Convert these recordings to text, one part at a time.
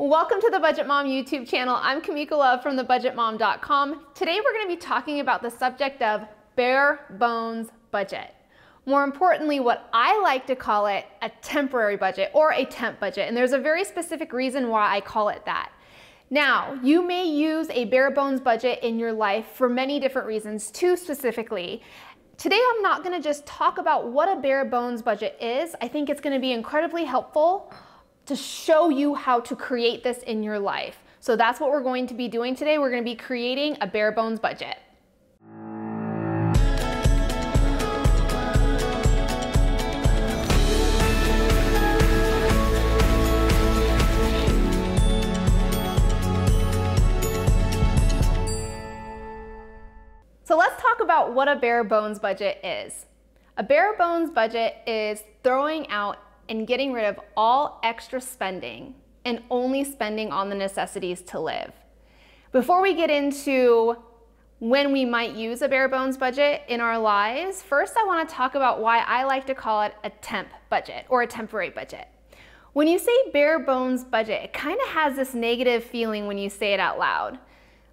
Welcome to the Budget Mom YouTube channel. I'm Kamika Love from thebudgetmom.com. Today we're going to be talking about the subject of bare bones budget. More importantly, what I like to call it a temporary budget or a temp budget. And there's a very specific reason why I call it that. Now, you may use a bare bones budget in your life for many different reasons, too specifically. Today, I'm not going to just talk about what a bare bones budget is. I think it's going to be incredibly helpful to show you how to create this in your life. So that's what we're going to be doing today. We're going to be creating a bare bones budget. So let's talk about what a bare bones budget is. A bare bones budget is throwing out and getting rid of all extra spending and only spending on the necessities to live. Before we get into when we might use a bare bones budget in our lives, first I want to talk about why I like to call it a temp budget or a temporary budget. When you say bare bones budget, it kind of has this negative feeling when you say it out loud,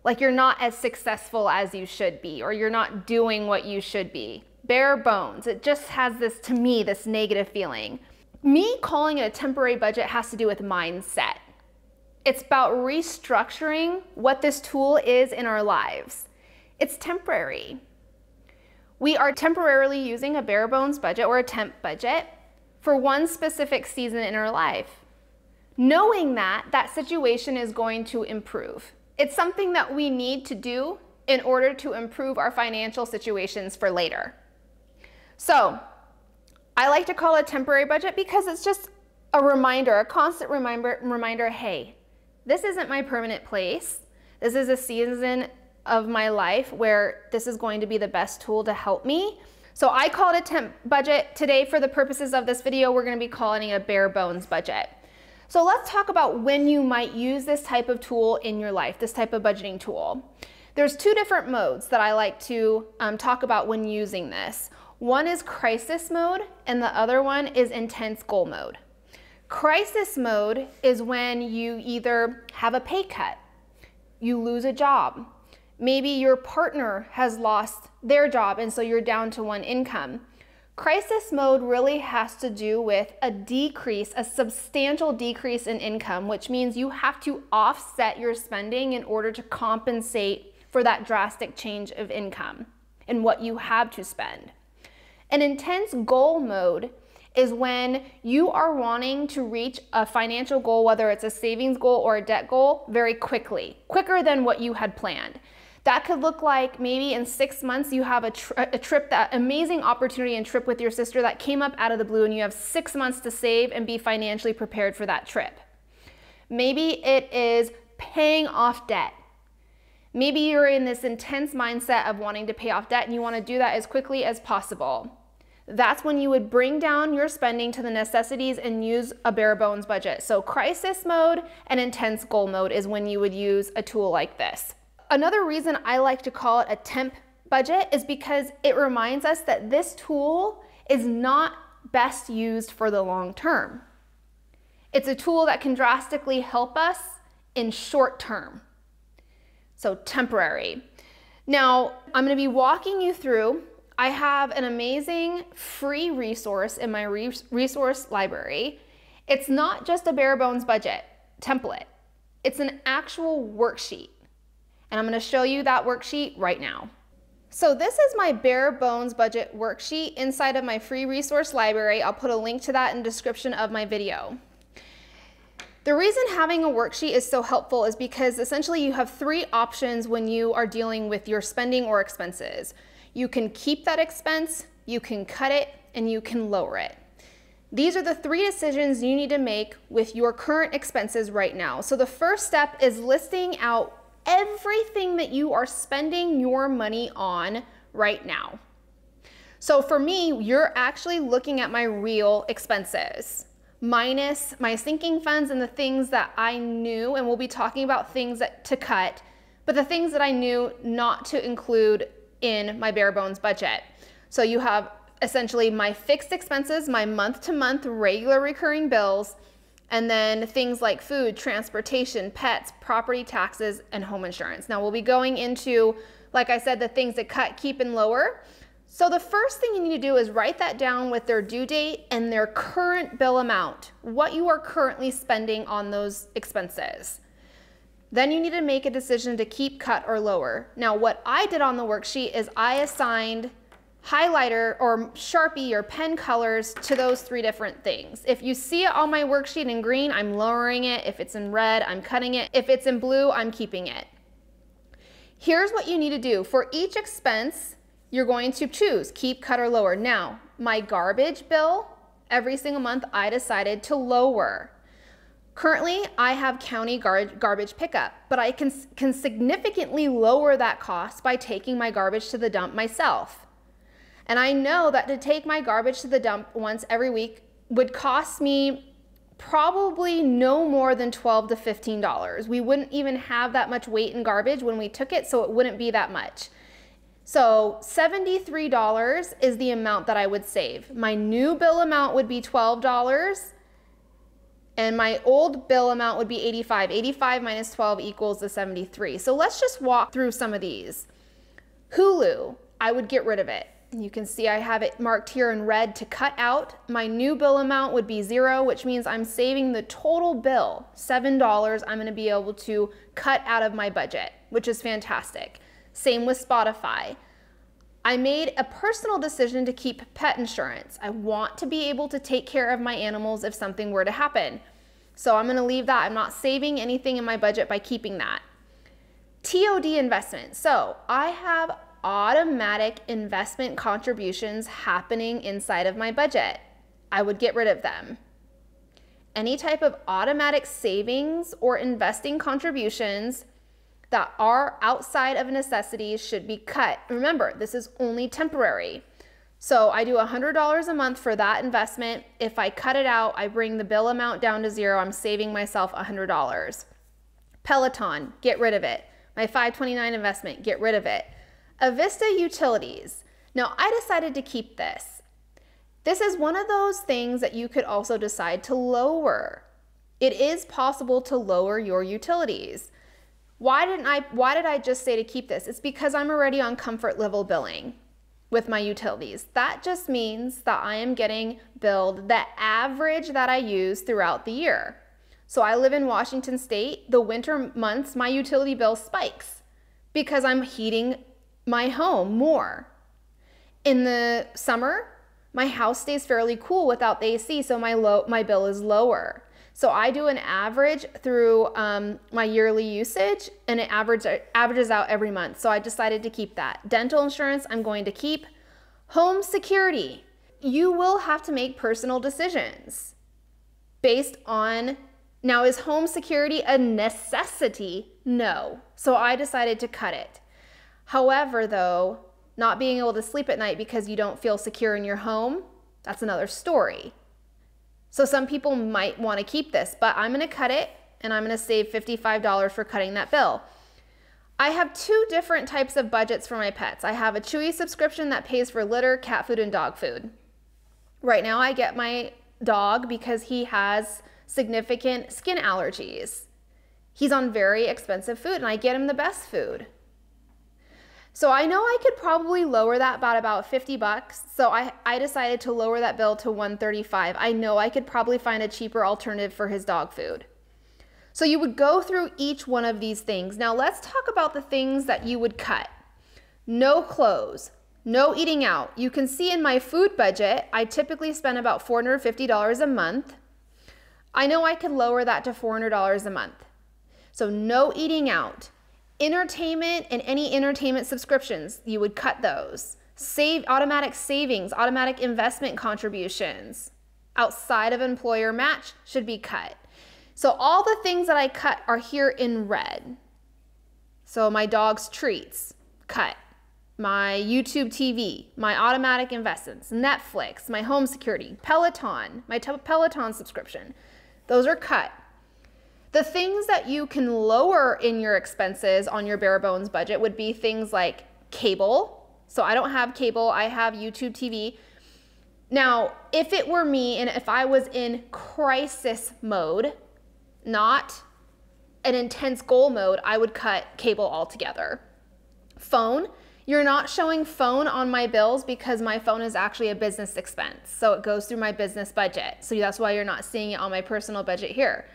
like you're not as successful as you should be, or you're not doing what you should be. Bare bones, it just has this, to me, this negative feeling. Me calling it a temporary budget has to do with mindset. It's about restructuring what this tool is in our lives. It's temporary. We are temporarily using a bare bones budget or a temp budget for one specific season in our life, knowing that that situation is going to improve. It's something that we need to do in order to improve our financial situations for later. So, I like to call it a temporary budget because it's just a reminder, a constant reminder, hey, this isn't my permanent place. This is a season of my life where this is going to be the best tool to help me. So I call it a temp budget. Today, for the purposes of this video, we're going to be calling it a bare bones budget. So let's talk about when you might use this type of tool in your life, this type of budgeting tool. There's two different modes that I like to talk about when using this. One is crisis mode, and the other one is intense goal mode. Crisis mode is when you either have a pay cut, you lose a job, maybe your partner has lost their job and so you're down to one income. Crisis mode really has to do with a decrease, a substantial decrease in income, which means you have to offset your spending in order to compensate for that drastic change of income and what you have to spend. An intense goal mode is when you are wanting to reach a financial goal, whether it's a savings goal or a debt goal, very quickly, quicker than what you had planned. That could look like maybe in 6 months you have a trip, that amazing opportunity and trip with your sister that came up out of the blue, and you have 6 months to save and be financially prepared for that trip. Maybe it is paying off debt. Maybe you're in this intense mindset of wanting to pay off debt and you want to do that as quickly as possible. That's when you would bring down your spending to the necessities and use a bare bones budget. So crisis mode and intense goal mode is when you would use a tool like this. Another reason I like to call it a temp budget is because it reminds us that this tool is not best used for the long term. It's a tool that can drastically help us in short term. So temporary. Now, I'm going to be walking you through. I have an amazing free resource in my resource library. It's not just a bare bones budget template. It's an actual worksheet. And I'm going to show you that worksheet right now. So this is my bare bones budget worksheet inside of my free resource library. I'll put a link to that in the description of my video. The reason having a worksheet is so helpful is because essentially you have three options when you are dealing with your spending or expenses. You can keep that expense, you can cut it, and you can lower it. These are the three decisions you need to make with your current expenses right now. So the first step is listing out everything that you are spending your money on right now. So for me, you're actually looking at my real expenses, minus my sinking funds and the things that I knew, and we'll be talking about things to cut, but the things that I knew not to include in my bare bones budget. So you have essentially my fixed expenses, my month-to-month regular recurring bills, And then things like food, transportation, pets, property taxes, and home insurance. Now we'll be going into, like I said, the things that cut, keep, and lower. So the first thing you need to do is write that down with their due date and their current bill amount, what you are currently spending on those expenses. Then you need to make a decision to keep, cut, or lower. Now what I did on the worksheet is I assigned highlighter or Sharpie or pen colors to those three different things. If you see it on my worksheet in green, I'm lowering it. If it's in red, I'm cutting it. If it's in blue, I'm keeping it. Here's what you need to do. For each expense, you're going to choose keep, cut, or lower. Now, my garbage bill, every single month, I decided to lower. Currently, I have county garbage pickup, but I can significantly lower that cost by taking my garbage to the dump myself. And I know that to take my garbage to the dump once every week would cost me probably no more than $12 to $15. We wouldn't even have that much weight in garbage when we took it, so it wouldn't be that much. So $73 is the amount that I would save. My new bill amount would be $12, and my old bill amount would be $85. 85 minus 12 equals the 73. So let's just walk through some of these. Hulu, I would get rid of it. You can see I have it marked here in red to cut out. My new bill amount would be $0, which means I'm saving the total bill, $7 I'm going to be able to cut out of my budget, which is fantastic. Same with Spotify. I made a personal decision to keep pet insurance. I want to be able to take care of my animals if something were to happen. So I'm going to leave that. I'm not saving anything in my budget by keeping that. TOD investment. So I have automatic investment contributions happening inside of my budget. I would get rid of them. Any type of automatic savings or investing contributions that are outside of necessities should be cut. Remember, this is only temporary. So I do $100 a month for that investment. If I cut it out, I bring the bill amount down to $0. I'm saving myself $100. Peloton, get rid of it. My $5.29 investment, get rid of it. Avista Utilities. Now, I decided to keep this. This is one of those things that you could also decide to lower. It is possible to lower your utilities. Why did I just say to keep this? It's because I'm already on comfort level billing with my utilities. That just means that I am getting billed the average that I use throughout the year. So I live in Washington State. The winter months, my utility bill spikes because I'm heating my home more. In the summer, my house stays fairly cool without the AC, so my bill is lower. So I do an average through my yearly usage, and it averages out every month. So I decided to keep that. Dental insurance, I'm going to keep. Home security. You will have to make personal decisions based on, now is home security a necessity? No. So I decided to cut it. However, though, not being able to sleep at night because you don't feel secure in your home, that's another story. So some people might want to keep this, but I'm going to cut it, and I'm going to save $55 for cutting that bill. I have two different types of budgets for my pets. I have a Chewy subscription that pays for litter, cat food, and dog food. Right now, I get my dog because he has significant skin allergies. He's on very expensive food, and I get him the best food. So I know I could probably lower that by about $50. So I decided to lower that bill to $135. I know I could probably find a cheaper alternative for his dog food. So you would go through each one of these things. Now let's talk about the things that you would cut. No clothes, no eating out. You can see in my food budget, I typically spend about $450 a month. I know I could lower that to $400 a month. So no eating out. Entertainment and any entertainment subscriptions, you would cut those. Save automatic savings, automatic investment contributions outside of employer match should be cut. So all the things that I cut are here in red. So my dog's treats, cut. My YouTube TV, my automatic investments, Netflix, my home security, Peloton, my Peloton subscription, those are cut. The things that you can lower in your expenses on your bare bones budget would be things like cable. So I don't have cable, I have YouTube TV. Now, if it were me and if I was in crisis mode, not an intense goal mode, I would cut cable altogether. Phone, you're not showing phone on my bills because my phone is actually a business expense. So it goes through my business budget. So that's why you're not seeing it on my personal budget here.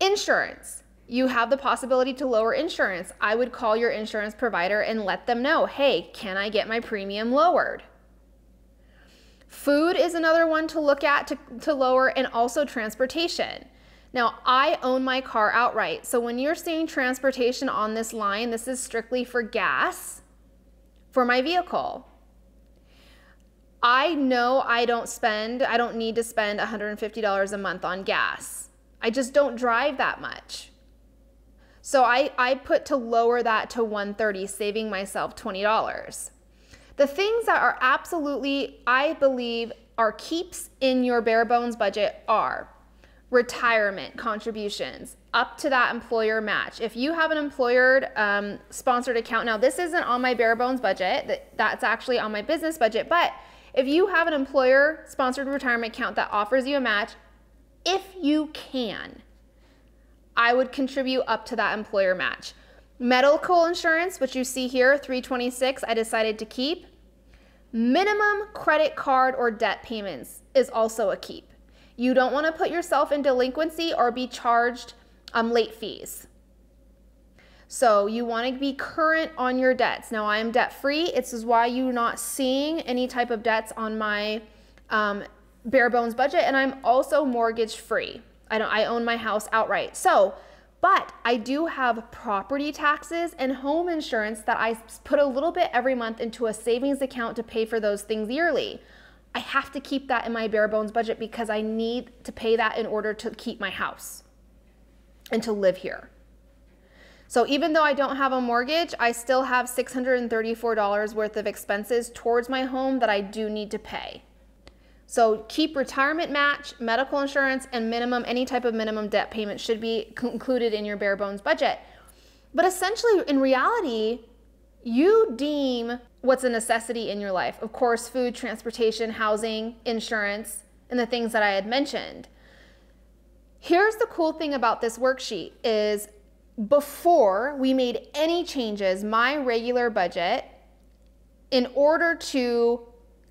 Insurance, you have the possibility to lower insurance. I would call your insurance provider and let them know, hey, can I get my premium lowered? Food is another one to look at to lower, and also transportation. Now, I own my car outright. So when you're seeing transportation on this line, this is strictly for gas for my vehicle. I know I don't need to spend $150 a month on gas. I just don't drive that much. So I put to lower that to $130, saving myself $20. The things that are absolutely, I believe, are keeps in your bare bones budget are retirement contributions, up to that employer match. If you have an employer sponsored account, now this isn't on my bare bones budget, that's actually on my business budget, but if you have an employer sponsored retirement account that offers you a match, if you can, I would contribute up to that employer match. Medical insurance, which you see here, $326, I decided to keep. Minimum credit card or debt payments is also a keep. You don't want to put yourself in delinquency or be charged late fees. So you want to be current on your debts. Now I am debt free. This is why you're not seeing any type of debts on my bare bones budget. And I'm also mortgage free. I own my house outright. So, but I do have property taxes and home insurance that I put a little bit every month into a savings account to pay for those things yearly. I have to keep that in my bare bones budget because I need to pay that in order to keep my house and to live here. So even though I don't have a mortgage, I still have $634 worth of expenses towards my home that I do need to pay. So keep retirement match, medical insurance, and minimum, any type of minimum debt payment should be included in your bare bones budget. But essentially, in reality, you deem what's a necessity in your life. Of course, food, transportation, housing, insurance, and the things that I had mentioned. Here's the cool thing about this worksheet is before we made any changes, my regular budget, in order to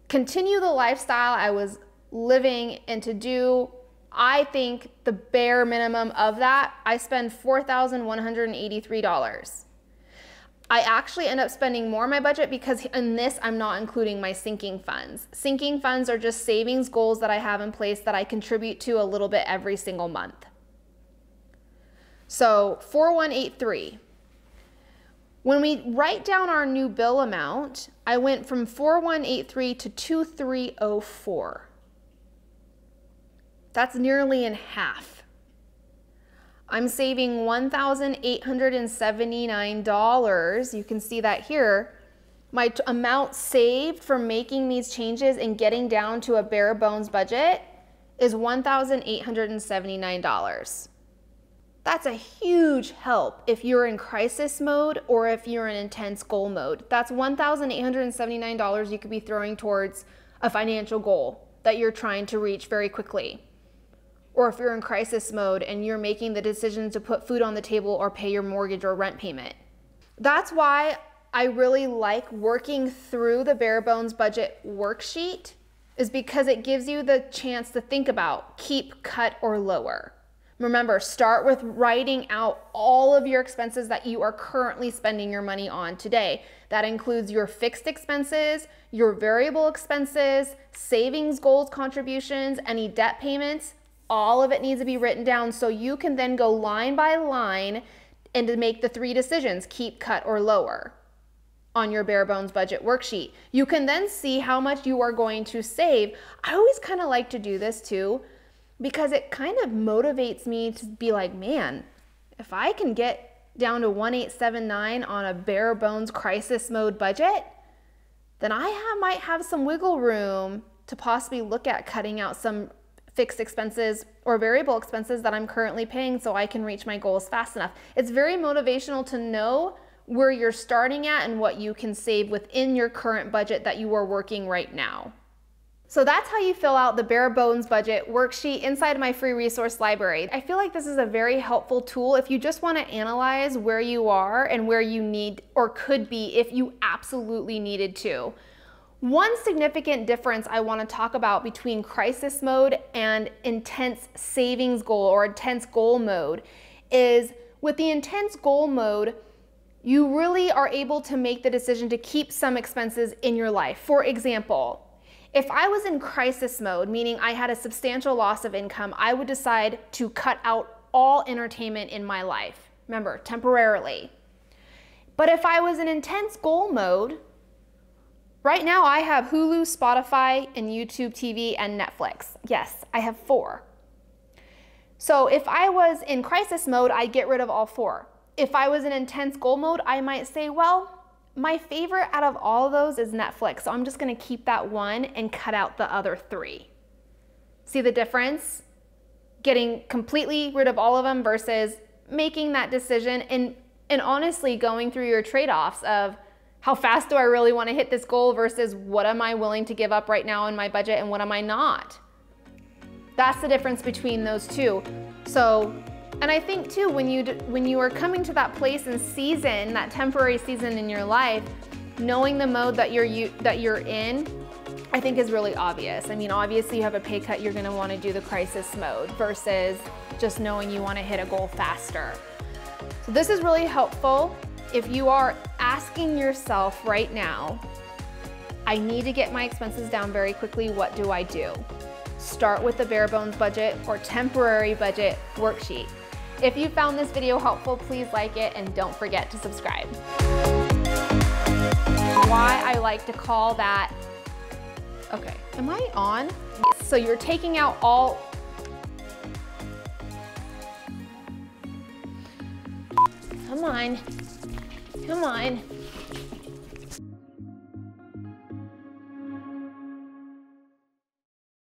continue the lifestyle I was living and to do, I think the bare minimum of that, I spend $4,183. I actually end up spending more on my budget because in this, I'm not including my sinking funds. Sinking funds are just savings goals that I have in place that I contribute to a little bit every single month. So 4183. When we write down our new bill amount, I went from 4183 to 2304. That's nearly in half. I'm saving $1,879. You can see that here. My amount saved from making these changes and getting down to a bare bones budget is $1,879. That's a huge help if you're in crisis mode or if you're in intense goal mode. That's $1,879 you could be throwing towards a financial goal that you're trying to reach very quickly. Or if you're in crisis mode and you're making the decision to put food on the table or pay your mortgage or rent payment. That's why I really like working through the bare bones budget worksheet, is because it gives you the chance to think about keep, cut, or lower. Remember, start with writing out all of your expenses that you are currently spending your money on today. That includes your fixed expenses, your variable expenses, savings goals contributions, any debt payments. All of it needs to be written down so you can then go line by line and to make the three decisions, keep, cut, or lower on your bare bones budget worksheet. You can then see how much you are going to save. I always kind of like to do this too because it kind of motivates me to be like, man, if I can get down to 1879 on a bare bones crisis mode budget, then I might have some wiggle room to possibly look at cutting out some fixed expenses or variable expenses that I'm currently paying so I can reach my goals fast enough. It's very motivational to know where you're starting at and what you can save within your current budget that you are working right now. So that's how you fill out the bare bones budget worksheet inside my free resource library. I feel like this is a very helpful tool if you just want to analyze where you are and where you need or could be if you absolutely needed to. One significant difference I want to talk about between crisis mode and intense savings goal or intense goal mode is with the intense goal mode, you really are able to make the decision to keep some expenses in your life. For example, if I was in crisis mode, meaning I had a substantial loss of income, I would decide to cut out all entertainment in my life. Remember, temporarily. But if I was in intense goal mode, right now I have Hulu, Spotify, and YouTube TV, and Netflix. Yes, I have 4. So if I was in crisis mode, I'd get rid of all 4. If I was in intense goal mode, I might say, well, my favorite out of all of those is Netflix, so I'm just gonna keep that one and cut out the other 3. See the difference? Getting completely rid of all of them versus making that decision and honestly going through your trade-offs of how fast do I really wanna hit this goal versus what am I willing to give up right now in my budget and what am I not? That's the difference between those two. So. And I think too, when you are coming to that place and season, that temporary season in your life, knowing the mode that you're in, I think is really obvious. I mean, obviously you have a pay cut, you're gonna wanna do the crisis mode versus just knowing you wanna hit a goal faster. So this is really helpful if you are asking yourself right now, I need to get my expenses down very quickly, what do I do? Start with the bare bones budget or temporary budget worksheet. If you found this video helpful, please like it and don't forget to subscribe. Why I like to call that, okay, am I on? So you're taking out all, come on, come on.